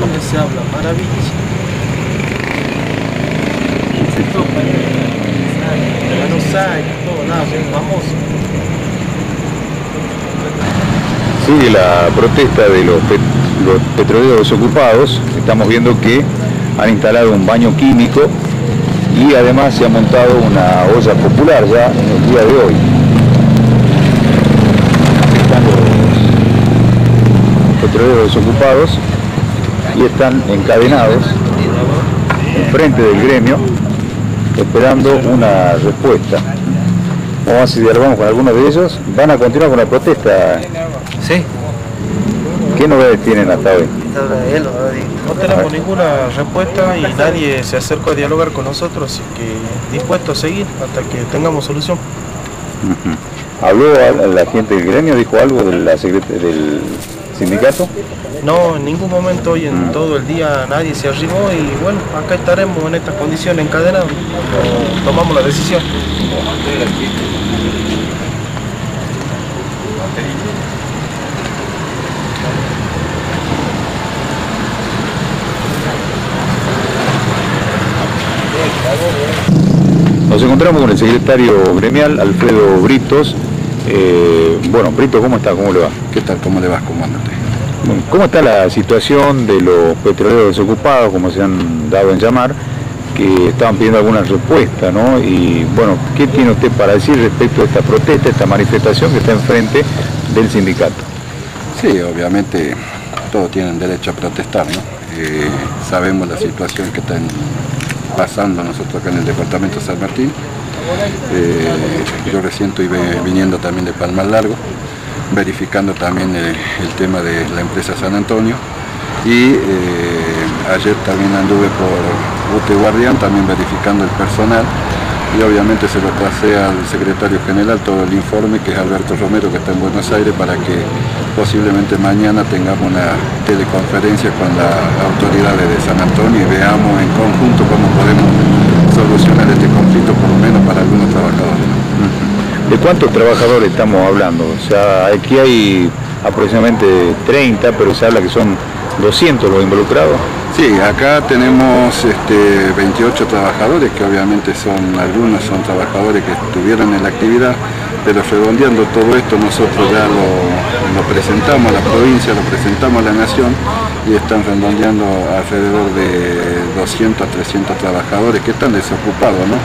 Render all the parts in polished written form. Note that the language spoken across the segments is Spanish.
donde se habla maravilla, se toca de Buenos Aires, todo nada, es famoso. Sigue la protesta de los petroleros ocupados. Estamos viendo que han instalado un baño químico y además se ha montado una olla popular ya en el día de hoy. Están los petroleros desocupados y están encadenados enfrente del gremio esperando una respuesta. Vamos a dialogar con algunos de ellos. Van a continuar con la protesta. Sí. ¿Qué novedades tienen hasta hoy? No tenemos ninguna respuesta y nadie se acercó a dialogar con nosotros, así que dispuesto a seguir hasta que tengamos solución. ¿Habló a la gente del gremio? ¿Dijo algo de del sindicato? No, en ningún momento hoy en todo el día nadie se arribó y bueno, acá estaremos en estas condiciones encadenadas. Tomamos la decisión. Nos encontramos con el secretario gremial, Alfredo Britos. Bueno, Britos, ¿cómo está? ¿Cómo le va? ¿Qué tal? ¿Cómo le va? ¿Cómo anda usted? Bueno, ¿cómo está la situación de los petroleros desocupados, como se han dado en llamar, que estaban pidiendo alguna respuesta, ¿no? Y bueno, ¿qué tiene usted para decir respecto a esta protesta, esta manifestación que está enfrente del sindicato? Sí, obviamente todos tienen derecho a protestar, ¿no? Sabemos la situación que está pasando nosotros acá en el departamento San Martín. Yo recién estoy viniendo también de Palmar Largo, verificando también el tema de la empresa San Antonio, y ayer también anduve por UT Guardián, también verificando el personal, y obviamente se lo pasé al secretario general todo el informe, que es Alberto Romero, que está en Buenos Aires, para que posiblemente mañana tengamos una teleconferencia con las autoridades de San Antonio y veamos en conjunto cómo podemos solucionar este conflicto, por lo menos para algunos trabajadores. ¿De cuántos trabajadores estamos hablando? O sea, aquí hay aproximadamente 30, pero se habla que son 200 los involucrados. Sí, acá tenemos 28 trabajadores, que obviamente algunos son trabajadores que estuvieron en la actividad, pero redondeando todo esto nosotros ya lo presentamos a la provincia, lo presentamos a la nación, y están redondeando alrededor de 200 a 300 trabajadores que están desocupados, ¿no?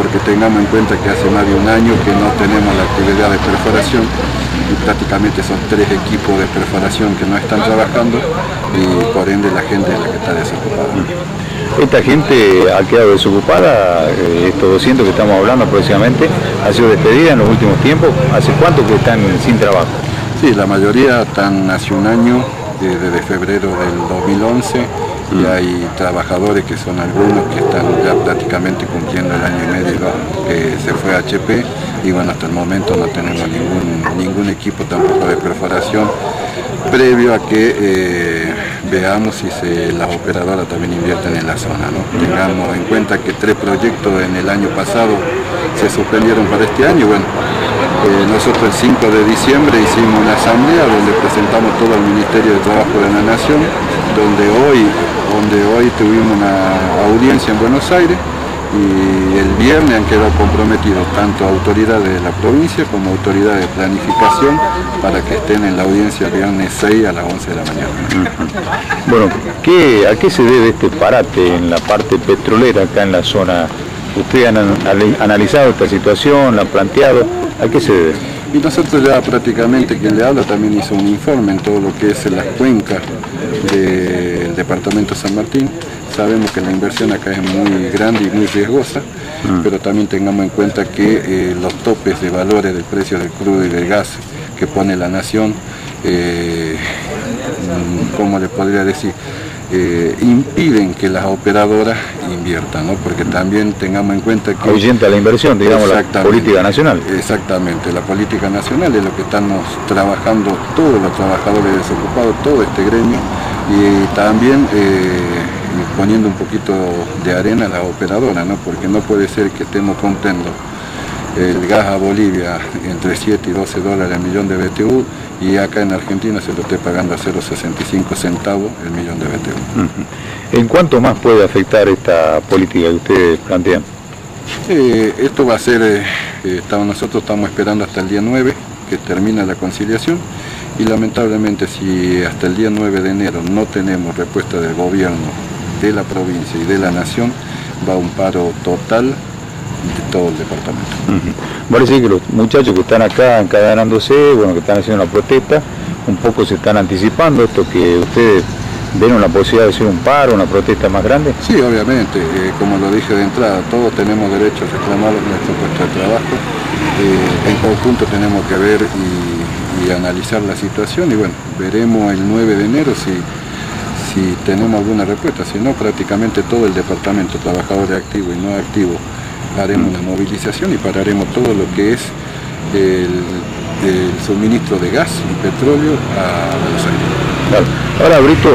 Porque tengamos en cuenta que hace más de un año que no tenemos la actividad de perforación, y prácticamente son 3 equipos de perforación que no están trabajando, y por ende la gente es la que está desocupada. Esta gente ha quedado desocupada, estos 200 que estamos hablando aproximadamente, ha sido despedida en los últimos tiempos. ¿Hace cuánto que están sin trabajo? Sí, la mayoría están hace un año, desde febrero del 2011, y hay trabajadores que son algunos que están ya prácticamente cumpliendo el año y medio que se fue a HP, y bueno, hasta el momento no tenemos ningún equipo tampoco de perforación, previo a que veamos si las operadoras también invierten en la zona, ¿no? Tengamos en cuenta que 3 proyectos en el año pasado se suspendieron para este año. Bueno, nosotros el 5 de diciembre hicimos una asamblea donde presentamos todo al Ministerio de Trabajo de la Nación, donde hoy tuvimos una audiencia en Buenos Aires, y el viernes han quedado comprometidos tanto autoridades de la provincia como autoridades de planificación para que estén en la audiencia el viernes 6 a las 11 de la mañana. Bueno, ¿a qué se debe este parate en la parte petrolera acá en la zona? Ustedes han analizado esta situación, la han planteado, ¿a qué se debe? Y nosotros ya prácticamente, quien le habla también hizo un informe en todo lo que es en las cuencas del departamento San Martín. Sabemos que la inversión acá es muy grande y muy riesgosa, pero también tengamos en cuenta que los topes de valores del precio del crudo y del gas que pone la nación, ¿cómo le podría decir? Impiden que las operadoras inviertan, ¿no? Porque también tengamos en cuenta que ahuyenta la inversión, digamos, la política nacional. Exactamente, la política nacional es lo que estamos trabajando todos los trabajadores desocupados, todo este gremio, y también poniendo un poquito de arena a las operadoras, ¿no? Porque no puede ser que estemos comprando el gas a Bolivia entre 7 y 12 dólares el millón de BTU, y acá en Argentina se lo esté pagando a 0,65 centavos el millón de BTU. ¿En cuánto más puede afectar esta política que ustedes plantean? Esto va a ser, nosotros estamos esperando hasta el día 9 que termina la conciliación, y lamentablemente si hasta el día 9 de enero no tenemos respuesta del gobierno de la provincia y de la nación, va a un paro total de todo el departamento. Vale decir que los muchachos que están acá encadenándose, bueno, que están haciendo una protesta, un poco se están anticipando esto que ustedes... ¿Ven una posibilidad de hacer un paro, una protesta más grande? Sí, obviamente, como lo dije de entrada, todos tenemos derecho a reclamar nuestro puesto de trabajo, en conjunto tenemos que ver y analizar la situación, y bueno, veremos el 9 de enero si tenemos alguna respuesta, si no, prácticamente todo el departamento, trabajadores activos y no activos, haremos una movilización y pararemos todo lo que es el suministro de gas y petróleo a Buenos Aires. Claro. Ahora, Brito,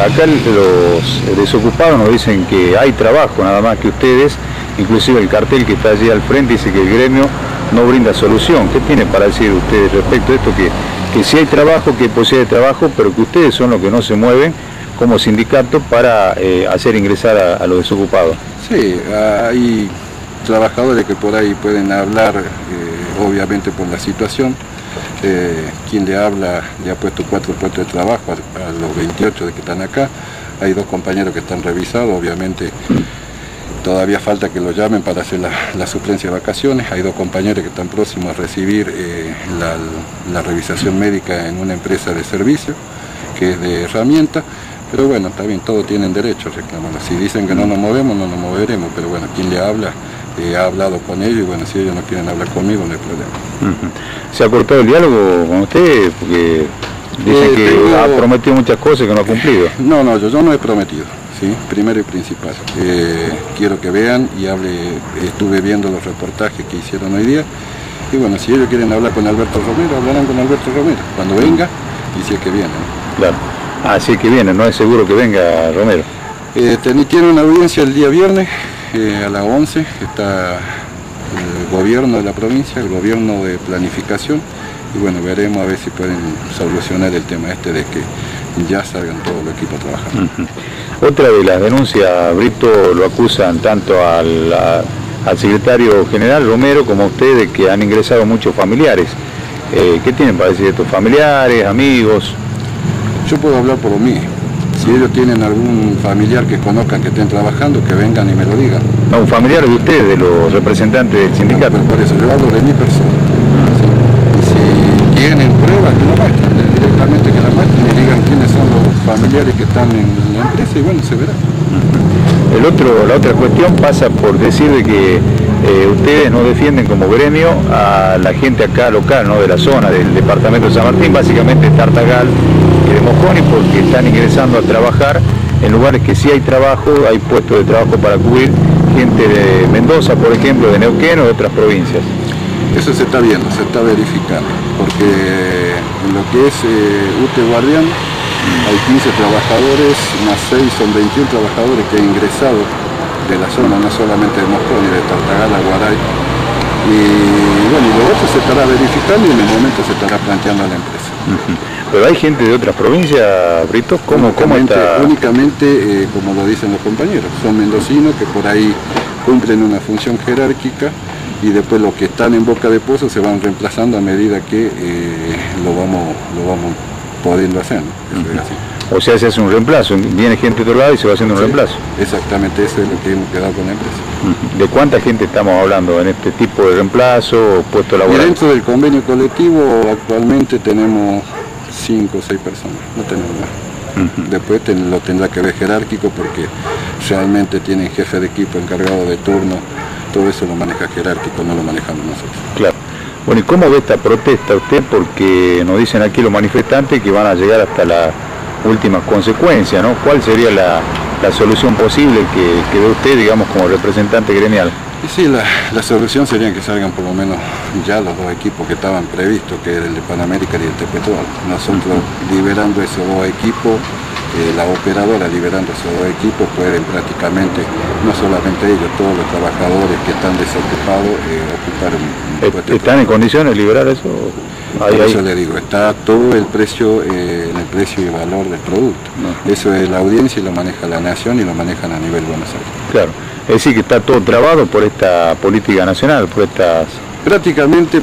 acá los desocupados nos dicen que hay trabajo, nada más que ustedes, inclusive el cartel que está allí al frente dice que el gremio no brinda solución. ¿Qué tienen para decir ustedes respecto a esto? Que sí hay trabajo, que posee trabajo, pero que ustedes son los que no se mueven como sindicato para hacer ingresar a los desocupados. Sí, hay trabajadores que por ahí pueden hablar, obviamente por la situación. Quien le habla le ha puesto 4 puestos de trabajo a los 28 de que están acá. Hay 2 compañeros que están revisados, obviamente todavía falta que lo llamen para hacer la suplencia de vacaciones. Hay 2 compañeros que están próximos a recibir la revisación médica en una empresa de servicio que es de herramientas. Pero bueno, está bien, todos tienen derecho a reclamarlo. Si dicen que no nos movemos, no nos moveremos, pero bueno, quien le habla ha hablado con ellos, y bueno, si ellos no quieren hablar conmigo, no hay problema. ¿Se ha cortado el diálogo con usted? Porque dice que ha prometido muchas cosas que no ha cumplido. No, yo no he prometido, ¿sí? Primero y principal. Quiero que vean y hable, estuve viendo los reportajes que hicieron hoy día, y bueno, si ellos quieren hablar con Alberto Romero, hablarán con Alberto Romero, cuando venga, y si es que viene. Claro, así que viene, no es seguro que venga Romero. Tiene una audiencia el día viernes, a las 11 está el gobierno de la provincia, el gobierno de planificación, y bueno, veremos a ver si pueden solucionar el tema este de que ya salgan todos los equipos a trabajar. Otra de las denuncias, Brito, lo acusan tanto al secretario general Romero como a usted de que han ingresado muchos familiares. ¿Qué tienen para decir estos familiares, amigos? Yo puedo hablar por lo mío. Si ellos tienen algún familiar que conozcan que estén trabajando, que vengan y me lo digan. No, un familiar de ustedes, de los representantes del sindicato. No, por eso, yo hablo de mi persona. Si tienen pruebas, que lo muestren, directamente que la muestren y digan quiénes son los familiares que están en la empresa, y bueno, se verá. La otra cuestión pasa por decir de que ustedes no defienden como gremio a la gente acá local, ¿no? De la zona, del departamento de San Martín, básicamente Tartagal, de Mosconi, porque están ingresando a trabajar en lugares que sí hay trabajo, hay puestos de trabajo para cubrir gente de Mendoza, por ejemplo, de Neuquén o de otras provincias. Eso se está viendo, se está verificando, porque en lo que es UT Guardián hay 15 trabajadores, más 6 son 21 trabajadores que han ingresado de la zona, no solamente de Mosconi, de Tartagal a Guaray. Y bueno, y luego se estará verificando y en el momento se estará planteando a la empresa. Pero hay gente de otras provincias, Britos, únicamente como lo dicen los compañeros, son mendocinos que por ahí cumplen una función jerárquica, y después los que están en boca de pozo se van reemplazando a medida que lo vamos podiendo hacer, ¿no? O sea, se hace un reemplazo, viene gente de otro lado y se va haciendo un reemplazo. Exactamente, eso es lo que hemos quedado con la empresa. ¿De cuánta gente estamos hablando en este tipo de reemplazo o puesto laboral? Y dentro del convenio colectivo actualmente tenemos 5 o 6 personas, no tenemos más. Después lo tendrá que ver jerárquico, porque realmente tienen jefe de equipo, encargado de turno, todo eso lo maneja jerárquico, no lo manejamos nosotros. Claro. Bueno, ¿y cómo ve esta protesta usted? Porque nos dicen aquí los manifestantes que van a llegar hasta la últimas consecuencias, ¿no? ¿Cuál sería la solución posible que ve usted, digamos, como representante gremial? Y sí, la solución sería que salgan por lo menos ya los 2 equipos que estaban previstos, que era el de Panamérica y el Tepetrol. Nosotros liberando esos 2 equipos las operadoras liberando esos dos equipos pueden prácticamente, no solamente ellos, todos los trabajadores que están desocupados ocupar un puesto. ¿Están en condiciones de liberar eso? Por eso le digo, está todo el precio, el precio y valor del producto. No. Eso es la audiencia y lo maneja la nación y lo manejan a nivel Buenos Aires. Claro, es decir que está todo trabado por esta política nacional, por estas... Prácticamente...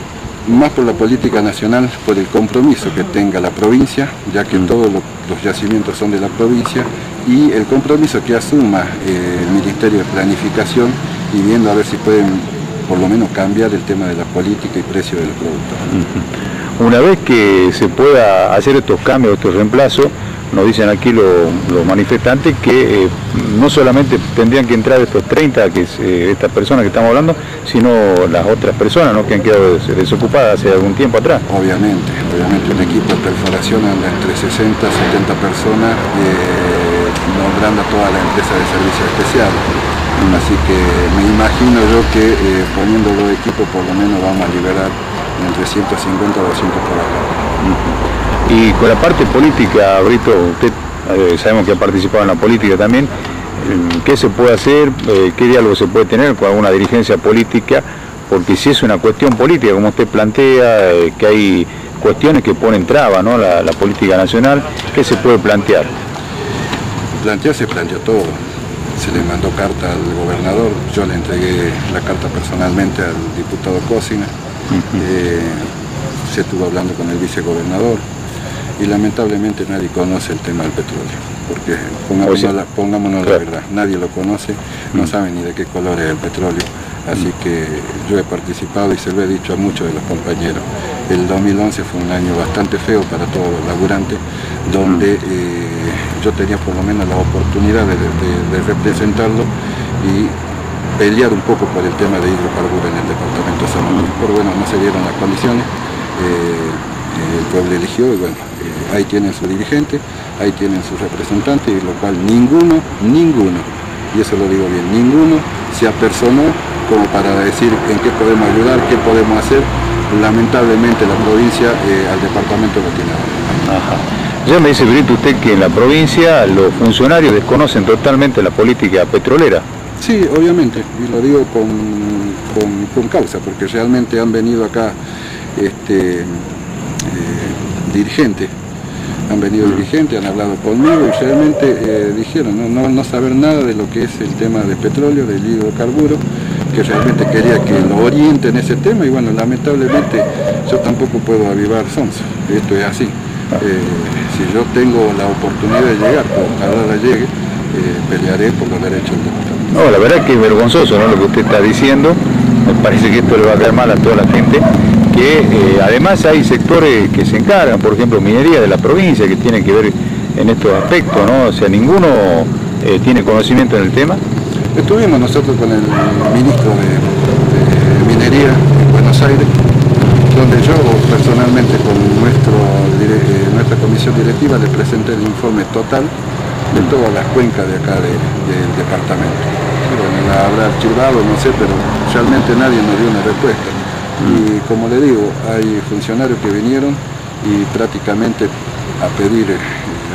más por la política nacional, por el compromiso que tenga la provincia, ya que todos los yacimientos son de la provincia, y el compromiso que asuma el Ministerio de Planificación, y viendo a ver si pueden por lo menos cambiar el tema de la política y precio de los productos. Una vez que se pueda hacer estos cambios, estos reemplazos, nos dicen aquí los manifestantes que no solamente tendrían que entrar estos 30, que es, estas personas que estamos hablando, sino las otras personas, ¿no?, que han quedado desocupadas hace algún tiempo atrás. Obviamente, obviamente un equipo de perforación anda entre 60 y 70 personas, nombrando a toda la empresa de servicios especiales. Así que me imagino yo que poniendo los equipos por lo menos vamos a liberar entre 150 y 200 trabajadores. Y con la parte política, Brito, usted sabemos que ha participado en la política también, ¿qué se puede hacer, qué diálogo se puede tener con alguna dirigencia política? Porque si es una cuestión política, como usted plantea, que hay cuestiones que ponen traba, ¿no?, la política nacional, ¿qué se puede plantear? Plantear se planteó todo, se le mandó carta al gobernador, yo le entregué la carta personalmente al diputado Cossina, se estuvo hablando con el vicegobernador, y lamentablemente nadie conoce el tema del petróleo, porque pongámonos claro, la verdad, nadie lo conoce, no sabe ni de qué color es el petróleo, así que yo he participado y se lo he dicho a muchos de los compañeros, el 2011 fue un año bastante feo para todos los laburantes, donde yo tenía por lo menos la oportunidad de representarlo y pelear un poco por el tema de hidrocarburos en el departamento de San Martín, pero bueno, no se dieron las condiciones, el pueblo eligió y bueno, ahí tienen su dirigente, ahí tienen su representante, y lo cual ninguno, y eso lo digo bien, ninguno se apersonó como para decir en qué podemos ayudar, qué podemos hacer. Lamentablemente la provincia al departamento lo tiene ahora. Ya me dice, Brito, usted que en la provincia los funcionarios desconocen totalmente la política petrolera. Sí, obviamente, y lo digo con causa, porque realmente han venido acá dirigentes, han hablado conmigo y realmente dijeron no saber nada de lo que es el tema de petróleo, del hidrocarburo, que realmente quería que lo orienten ese tema, y bueno, lamentablemente yo tampoco puedo avivar sonso, esto es así. Si yo tengo la oportunidad de llegar, ojalá la llegue, pelearé por los derechos del departamento. No, la verdad es que es vergonzoso, ¿no?, lo que usted está diciendo, me parece que esto le va a caer mal a toda la gente, que además hay sectores que se encargan, por ejemplo minería de la provincia, que tiene que ver en estos aspectos, ¿no? O sea, ninguno tiene conocimiento en el tema. Estuvimos nosotros con el ministro de Minería en Buenos Aires, donde yo personalmente con nuestra comisión directiva le presenté el informe total de todas las cuencas de acá del departamento. Bueno, la habrá archivado, no sé, pero realmente nadie nos dio una respuesta. Y como le digo, hay funcionarios que vinieron y prácticamente a pedir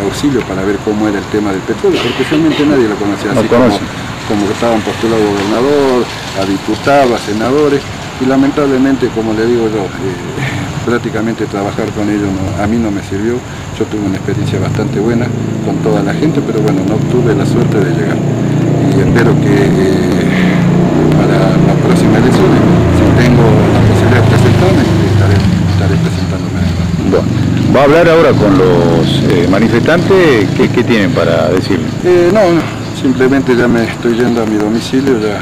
auxilio para ver cómo era el tema del petróleo, porque realmente nadie lo conocía, así como estaban postulados gobernador, a diputados, a senadores, y lamentablemente, como le digo yo, prácticamente trabajar con ellos a mí no me sirvió. Yo tuve una experiencia bastante buena con toda la gente, pero bueno, no tuve la suerte de llegar. Y espero que para las próximas elecciones, si tengo la posibilidad de presentarme, estaré presentándome. Bueno, va a hablar ahora con los manifestantes. ¿Qué tienen para decir? No, simplemente ya me estoy yendo a mi domicilio, ya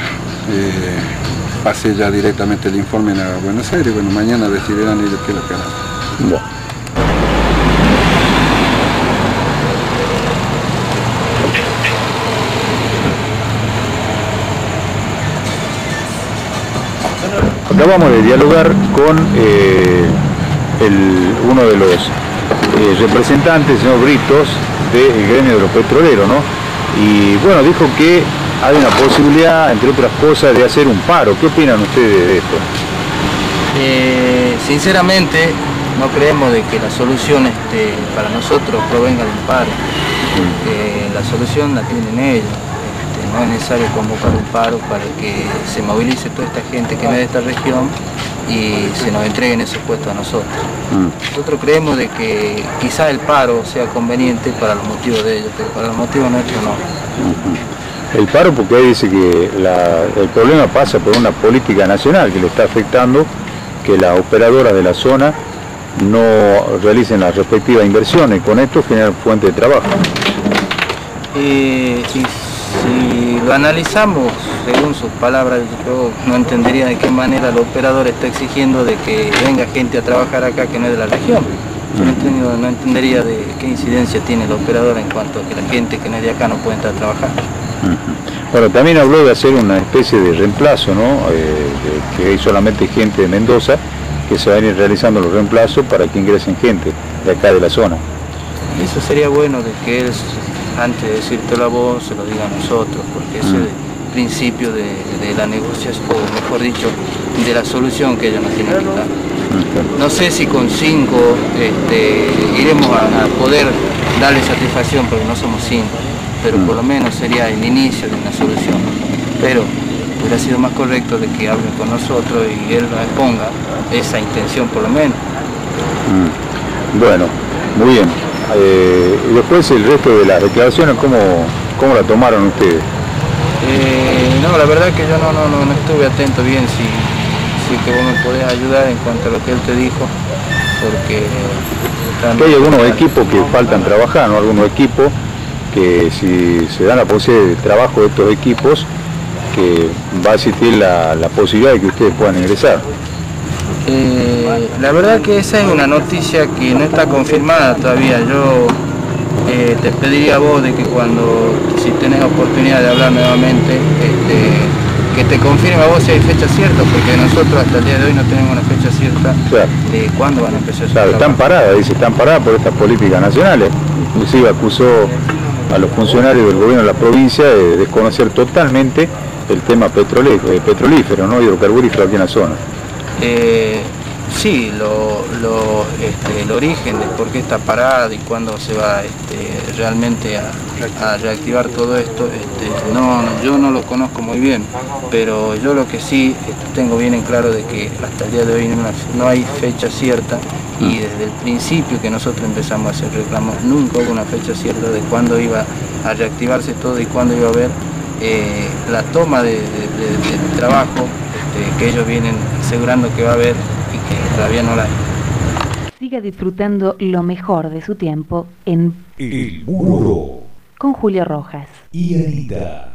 pasé ya directamente el informe a Buenos Aires. Bueno, mañana decidirán ellos qué lo que harán. Bueno. Acabamos de dialogar con uno de los representantes, señor Britos, del gremio de los petroleros, ¿no? Y bueno, dijo que hay una posibilidad, entre otras cosas, de hacer un paro. ¿Qué opinan ustedes de esto? Sinceramente, no creemos de que la solución para nosotros provenga de un paro. La solución la tienen ellos. No es necesario convocar un paro para que se movilice toda esta gente que no es de esta región y se nos entreguen esos puestos a nosotros. Nosotros creemos de que quizá el paro sea conveniente para los motivos de ellos, pero para los motivos nuestros no. El paro, porque ahí dice que el problema pasa por una política nacional que le está afectando, que las operadoras de la zona no realicen las respectivas inversiones, con esto generan fuente de trabajo. Si lo analizamos, según sus palabras, yo no entendería de qué manera el operador está exigiendo de que venga gente a trabajar acá que no es de la región. No entendería de qué incidencia tiene el operador en cuanto a que la gente que no es de acá no puede entrar a trabajar. Bueno, también habló de hacer una especie de reemplazo, ¿no? Que hay solamente gente de Mendoza, que se van a ir realizando los reemplazos para que ingresen gente de acá de la zona. Eso sería bueno de que él, antes de decírtelo a vos, se lo diga a nosotros, porque ese es el principio de la negociación, o mejor dicho, de la solución que ellos nos tienen que dar. No sé si con 5 iremos a poder darle satisfacción, porque no somos 5, pero por lo menos sería el inicio de una solución. Pero hubiera sido más correcto de que hablen con nosotros y él nos exponga esa intención, por lo menos. Bueno, muy bien. Después el resto de las declaraciones, ¿cómo la tomaron ustedes? No, la verdad que yo no estuve atento bien, si que vos me podés ayudar en cuanto a lo que él te dijo, porque hay algunos equipos que faltan trabajar, ¿no? Algunos equipos que si se dan la posibilidad de trabajo de estos equipos, que va a existir la posibilidad de que ustedes puedan ingresar. La verdad que esa es una noticia que no está confirmada todavía. Yo te pediría a vos de que cuando, si tenés oportunidad de hablar nuevamente, que te confirme a vos si hay fecha cierta, porque nosotros hasta el día de hoy no tenemos una fecha cierta, claro, de cuándo van a empezar. Claro, están paradas, dice, están paradas por estas políticas nacionales. Inclusive acusó a los funcionarios del gobierno de la provincia de desconocer totalmente el tema petrolífero, ¿no? Hidrocarburífero aquí en la zona. Sí, el origen de por qué está parada y cuándo se va realmente a reactivar todo esto, yo no lo conozco muy bien, pero yo lo que sí tengo bien en claro de que hasta el día de hoy no hay fecha cierta, y desde el principio que nosotros empezamos a hacer reclamos nunca hubo una fecha cierta de cuándo iba a reactivarse todo y cuándo iba a haber la toma de trabajo que ellos vienen asegurando que va a haber y que todavía no la hay. Siga disfrutando lo mejor de su tiempo en El Burro con Julio Rojas y Anita.